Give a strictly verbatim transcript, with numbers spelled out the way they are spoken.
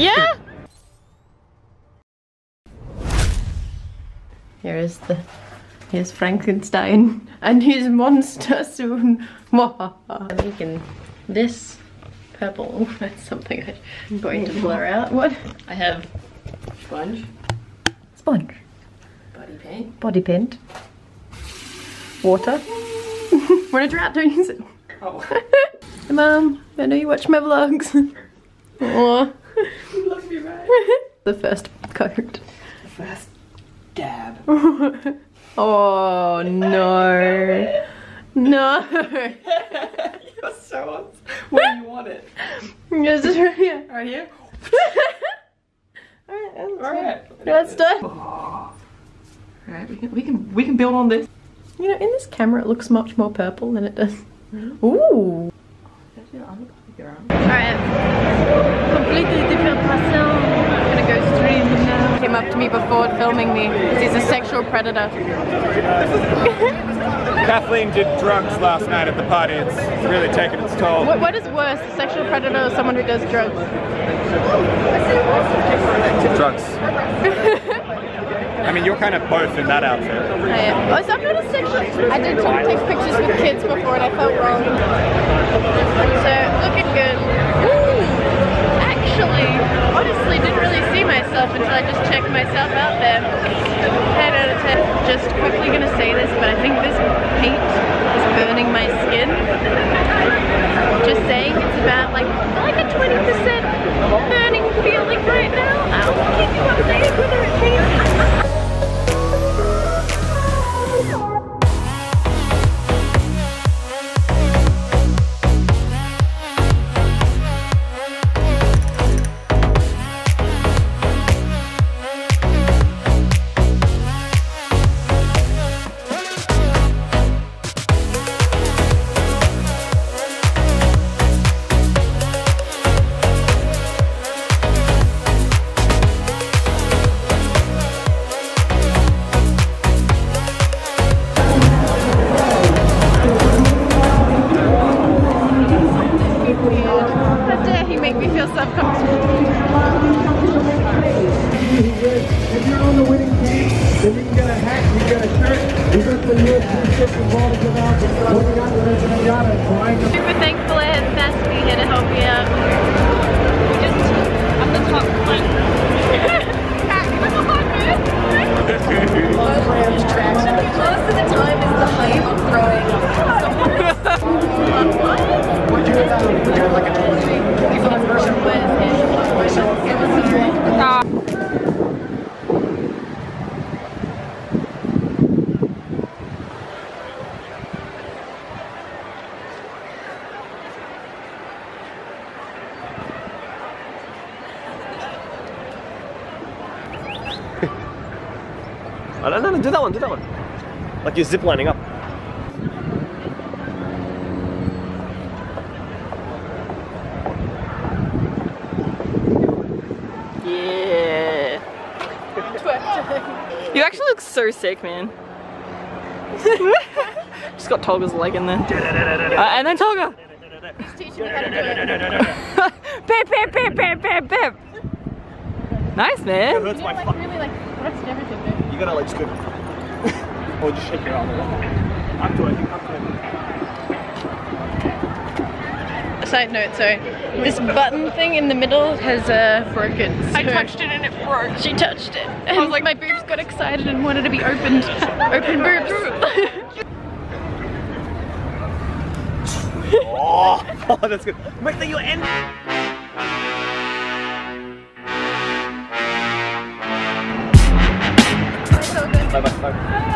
Yeah. Here is the, here's Frankenstein and his monster soon. I'm making this pebble. That's something I'm going to blur out. What? I have sponge. Sponge. Body paint. Body paint. Water. We're in a drought, don't use it. Oh. Hey Mum, I know you watch my vlogs. Aww. You love me, right? The first coat. The first dab. Oh no. No. You're so on. Where do you want it? Yes, it's right here. Right here? Alright, that's all right. Right. That's done. Oh. Alright, we can, we can we can build on this. You know, in this camera it looks much more purple than it does. Ooh. Alright, completely different person. I'm gonna go stream now. Came up to me before filming me because he's a sexual predator. Kathleen did drugs last night at the party. It's really taken its toll. What, what is worse, a sexual predator or someone who does drugs? Drugs. I mean, you're kind of both in that outfit. I am. Oh, so I'm not a sexual. I did try to take pictures with kids before and I felt wrong. So, looking good. Ooh! Actually, honestly, didn't really see myself until I just checked myself out there. ten out of ten. Just quickly gonna say this, but I think this paint is burning my skin. Just saying, it's about like, like a twenty percent burning feeling right now. I'll keep you updated whether it changes. Super thankful I have Fasffy here to help me out. We just, I'm the top one. Most of the time is the hype of throwing. What? What? What? What? No, no, no, do that one, do that one. Like you're ziplining up. Yeah. You actually look so sick, man. Just got Tolga's leg in there. Uh, and then Tolga! He's teaching me how to do it. Pip, pip, pip, pip, pip, pip. Nice, man. It hurts my fucking. Really, like, rusted everything, man. You gotta like scoop it. Or just shake your arm. I'm doing it. I'm doing it. Side note, sorry. This button thing in the middle has uh, broken. So I touched it and it broke. She touched it. And I was like, my boobs got excited and wanted to be opened. Open boobs. Oh, that's good. Make that your end. Bye bye. Bye.